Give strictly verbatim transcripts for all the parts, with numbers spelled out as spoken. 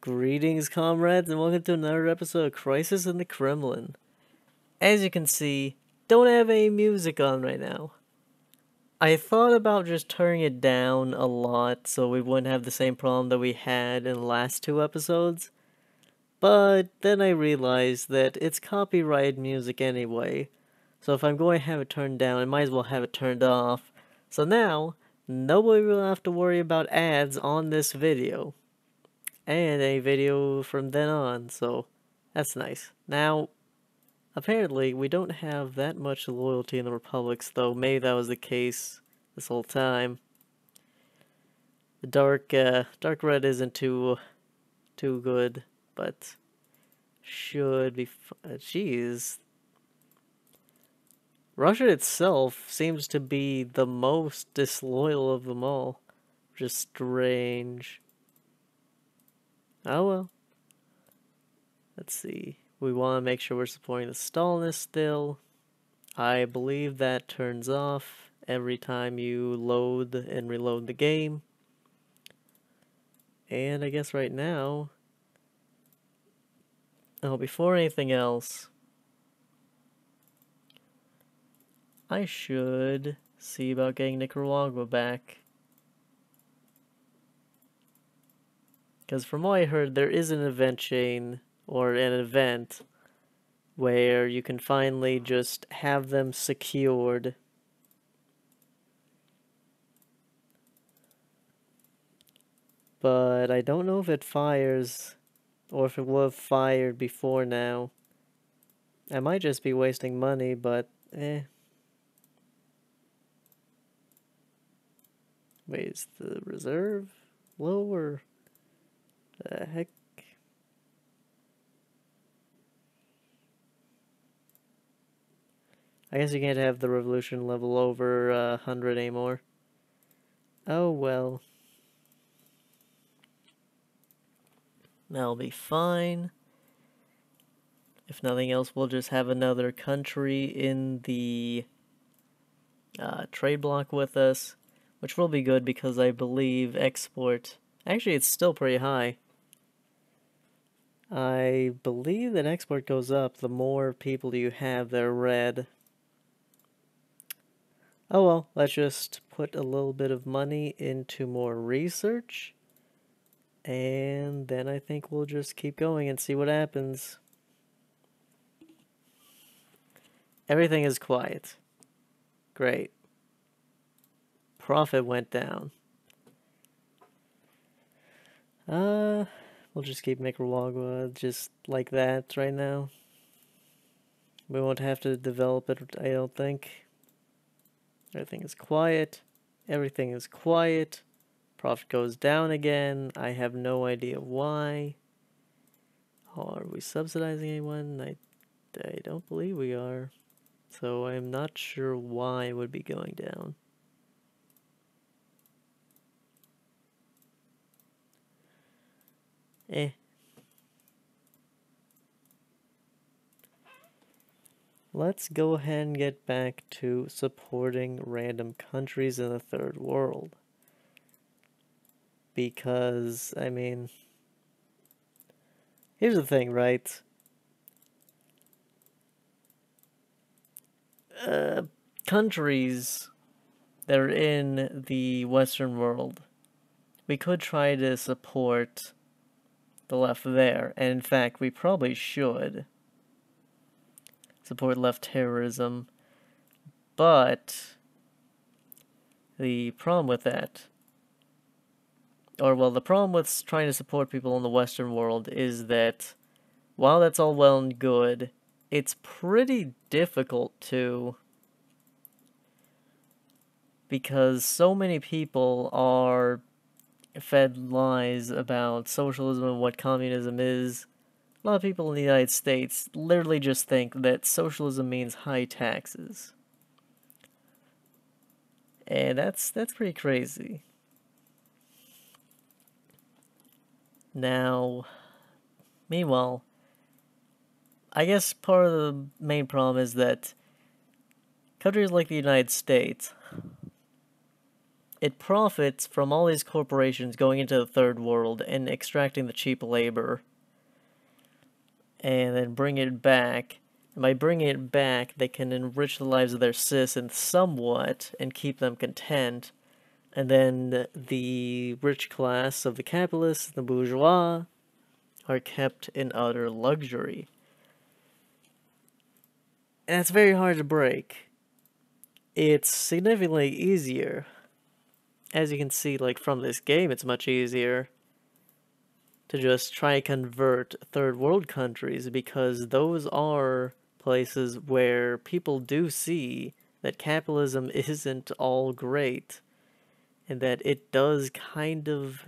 Greetings, comrades, and welcome to another episode of Crisis in the Kremlin. As you can see, don't have any music on right now. I thought about just turning it down a lot so we wouldn't have the same problem that we had in the last two episodes, but then I realized that it's copyrighted music anyway, so if I'm going to have it turned down, I might as well have it turned off. So now, nobody will have to worry about ads on this video. And a video from then on, so that's nice. Now, apparently we don't have that much loyalty in the republics, though maybe that was the case this whole time. The dark, uh, dark red isn't too, too good, but should be. Jeez, Russia itself seems to be the most disloyal of them all. Just strange. Oh well. Let's see. We want to make sure we're supporting the Stalinists still. I believe that turns off every time you load and reload the game. And I guess right now... Oh, before anything else... I should see about getting Nicaragua back. Because from what I heard, there is an event chain, or an event, where you can finally just have them secured. But I don't know if it fires, or if it would have fired before now. I might just be wasting money, but eh. Wait, is the reserve lower? The heck? I guess you can't have the revolution level over uh, one hundred anymore. Oh well. That'll be fine. If nothing else, we'll just have another country in the uh, trade block with us, which will be good because I believe export... Actually, it's still pretty high. I believe that export goes up the more people you have that are red. Oh well, let's just put a little bit of money into more research. And then I think we'll just keep going and see what happens. Everything is quiet. Great. Profit went down. Uh... We'll just keep Microwagwa just like that right now. We won't have to develop it, I don't think. Everything is quiet. Everything is quiet. Profit goes down again. I have no idea why. Are we subsidizing anyone? I, I don't believe we are. So I'm not sure why it would be going down. Eh. Let's go ahead and get back to supporting random countries in the third world. Because, I mean... Here's the thing, right? Uh, countries that are in the Western world, we could try to support... the left there, and in fact we probably should support left terrorism, but the problem with that, or well the problem with trying to support people in the Western world is that while that's all well and good, it's pretty difficult to, because so many people are fed lies about socialism and what communism is. A lot of people in the United States literally just think that socialism means high taxes. And that's that's pretty crazy. Now, meanwhile, I guess part of the main problem is that countries like the United States It profits from all these corporations going into the third world and extracting the cheap labor. And then bring it back. And by bringing it back, they can enrich the lives of their citizens somewhat and keep them content. And then the rich class of the capitalists, the bourgeois, are kept in utter luxury. And it's very hard to break. It's significantly easier. As you can see, like, from this game, it's much easier to just try and convert third world countries, because those are places where people do see that capitalism isn't all great, and that it does kind of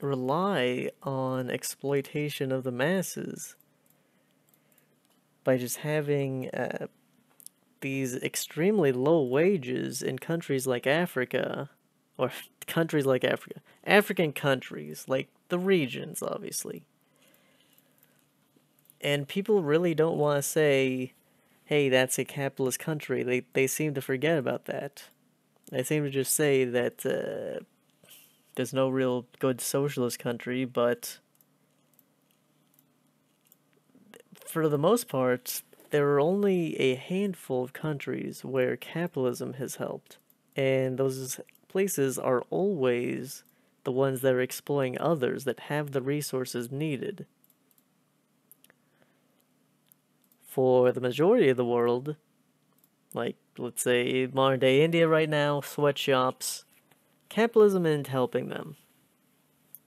rely on exploitation of the masses. By just having uh, these extremely low wages in countries like Africa, or countries like Africa, African countries, like the regions, obviously. And people really don't want to say, hey, that's a capitalist country. They, they seem to forget about that. They seem to just say that uh, there's no real good socialist country, but for the most part, there are only a handful of countries where capitalism has helped. And those places are always the ones that are exploiting others, that have the resources needed. For the majority of the world, like, let's say, modern-day India right now, sweatshops, capitalism isn't helping them.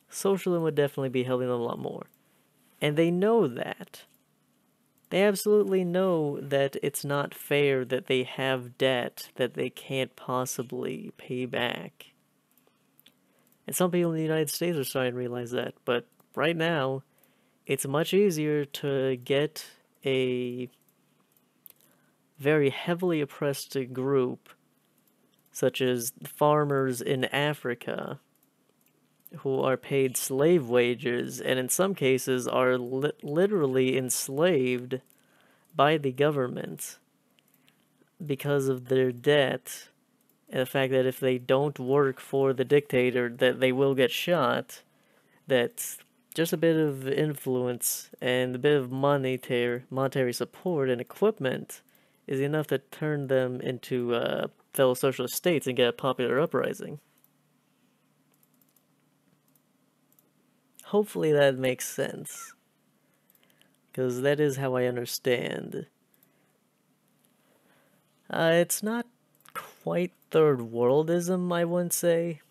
Socialism would definitely be helping them a lot more. And they know that. They absolutely know that it's not fair that they have debt that they can't possibly pay back. And some people in the United States are starting to realize that, but right now, it's much easier to get a very heavily oppressed group, such as farmers in Africa, who are paid slave wages, and in some cases are li literally enslaved by the government because of their debt, and the fact that if they don't work for the dictator, that they will get shot. That just a bit of influence and a bit of monetary, monetary support and equipment is enough to turn them into uh, fellow socialist states and get a popular uprising. Hopefully that makes sense, because that is how I understand. Uh, it's not quite third worldism, I wouldn't say.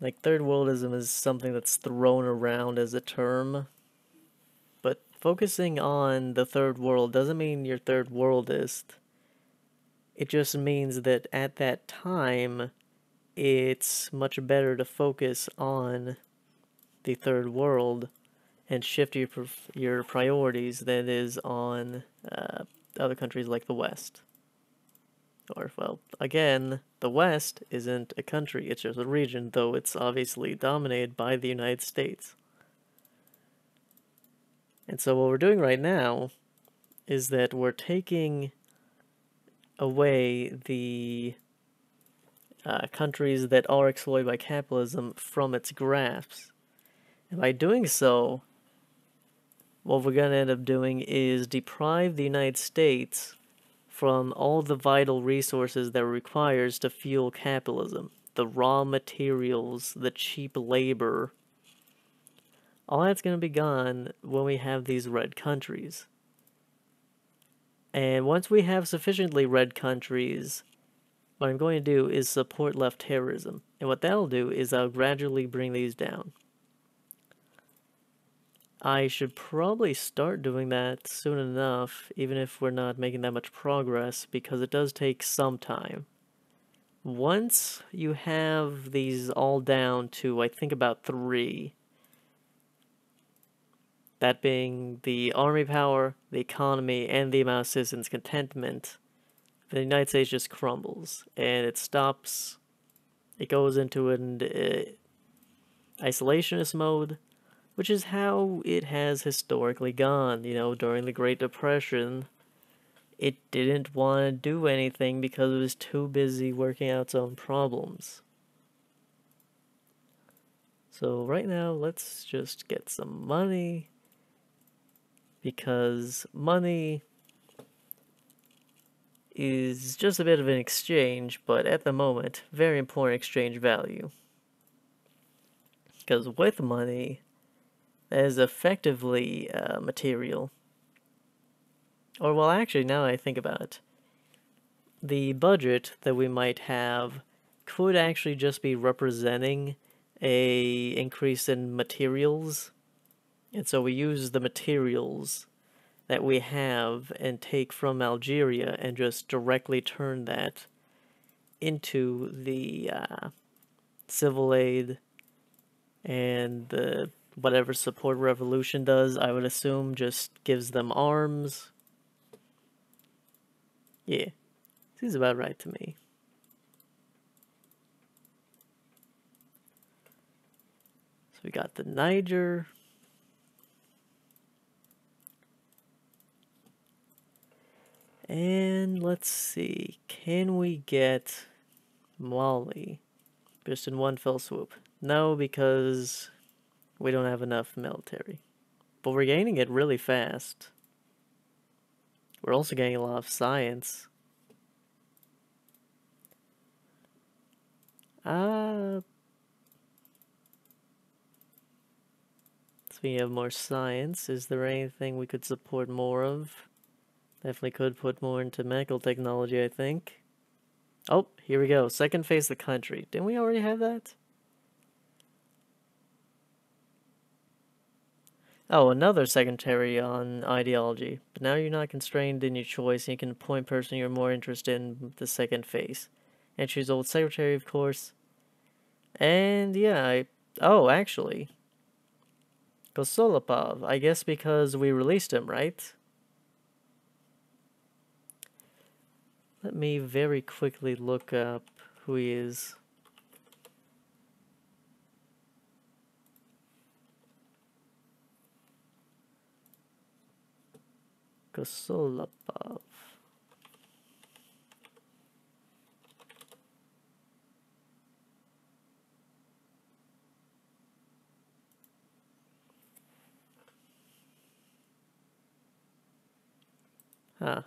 Like, third worldism is something that's thrown around as a term, but focusing on the third world doesn't mean you're third worldist. It just means that at that time, it's much better to focus on the third world and shift your your priorities than is on uh, other countries like the West. Or, well, again, the West isn't a country, it's just a region, though it's obviously dominated by the United States. And so what we're doing right now is that we're taking away the uh, countries that are exploited by capitalism from its grasp. And by doing so, what we're going to end up doing is deprive the United States from all the vital resources that it requires to fuel capitalism. The raw materials, the cheap labor. All that's going to be gone when we have these red countries. And once we have sufficiently red countries, what I'm going to do is support left terrorism. And what that'll do is I'll gradually bring these down. I should probably start doing that soon enough, even if we're not making that much progress, because it does take some time. Once you have these all down to, I think, about three, that being the army power, the economy, and the amount of citizens' contentment, the United States just crumbles, and it stops, it goes into an uh, isolationist mode, which is how it has historically gone. You know, during the Great Depression, it didn't want to do anything because it was too busy working out its own problems. So right now, let's just get some money, because money is just a bit of an exchange, but at the moment, very important exchange value. Because with money, that is effectively uh, material. Or, well, actually, now that I think about it, the budget that we might have could actually just be representing a increase in materials. And so we use the materials that we have and take from Algeria and just directly turn that into the uh, civil aid and the whatever support revolution does, I would assume, just gives them arms. Yeah, seems about right to me. So we got the Niger. And let's see, can we get Mali just in one fell swoop? No, because we don't have enough military. But we're gaining it really fast. We're also getting a lot of science. Uh, speaking of more science, is there anything we could support more of? Definitely could put more into medical technology, I think. Oh, here we go. Second phase of the country. Didn't we already have that? Oh, another secretary on ideology. But now you're not constrained in your choice, and you can appoint person you're more interested in the second phase. And choose old secretary, of course. And yeah, I... Oh, actually. Kosolapov. I guess because we released him, right? Let me very quickly look up who he is. Kosolapov. Huh.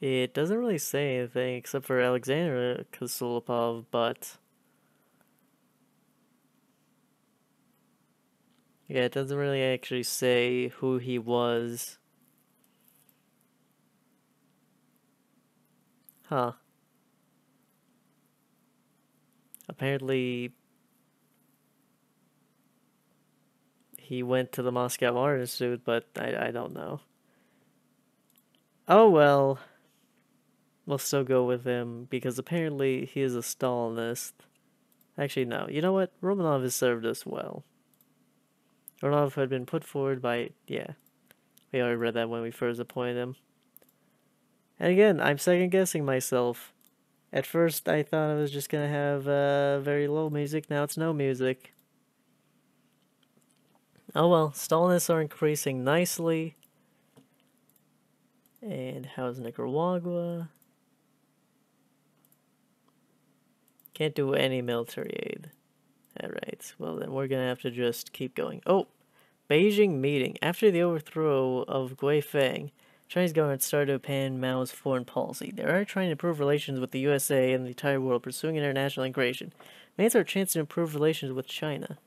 It doesn't really say anything except for Alexander Kosolapov, but... yeah, it doesn't really actually say who he was. Huh. Apparently... he went to the Moscow Art Institute, but I, I don't know. Oh well... we'll still go with him, because apparently he is a Stalinist. Actually, no. You know what? Romanov has served us well. Romanov had been put forward by... yeah. We already read that when we first appointed him. And again, I'm second-guessing myself. At first, I thought I was just gonna have uh, very low music. Now it's no music. Oh well. Stalinists are increasing nicely. And how's Nicaragua? Can't do any military aid. Alright, well then we're gonna have to just keep going. Oh! Beijing meeting. After the overthrow of Guifeng, Chinese government started to pan Mao's foreign policy. They are trying to improve relations with the U S A and the entire world, pursuing international integration. May it's our chance to improve relations with China.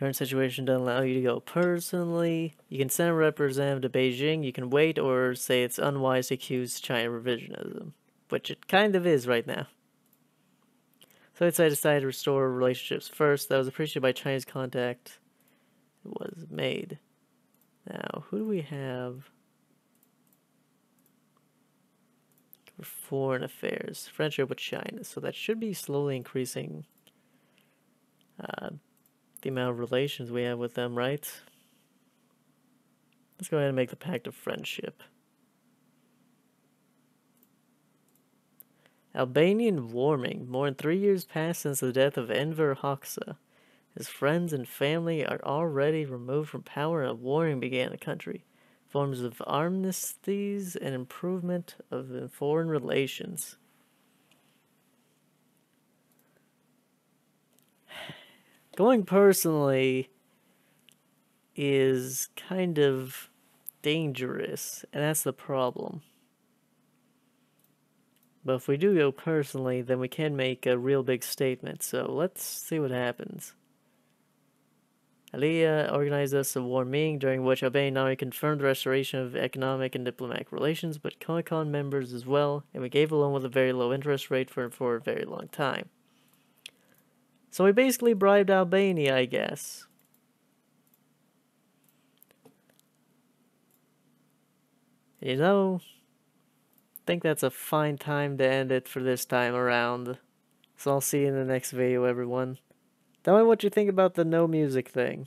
Current situation doesn't allow you to go personally. You can send a representative to Beijing, you can wait, or say it's unwise to accuse China revisionism. Which it kind of is right now. So I decided to restore relationships first. That was appreciated by Chinese contact. It was made. Now, who do we have? For foreign affairs. Friendship with China. So that should be slowly increasing. Uh... the amount of relations we have with them, right? Let's go ahead and make the Pact of Friendship. Albanian warming. More than three years passed since the death of Enver Hoxha. His friends and family are already removed from power and a warring began in the country. Forms of armistices and improvement of foreign relations. Going personally is kind of dangerous, and that's the problem. But if we do go personally, then we can make a real big statement, so let's see what happens. Aliyah organized us a war meeting during which Abeinari confirmed the restoration of economic and diplomatic relations, but Comicon members as well, and we gave a loan with a very low interest rate for, for a very long time. So we basically bribed Albania, I guess. You know, I think that's a fine time to end it for this time around. So I'll see you in the next video, everyone. Tell me what you think about the no music thing.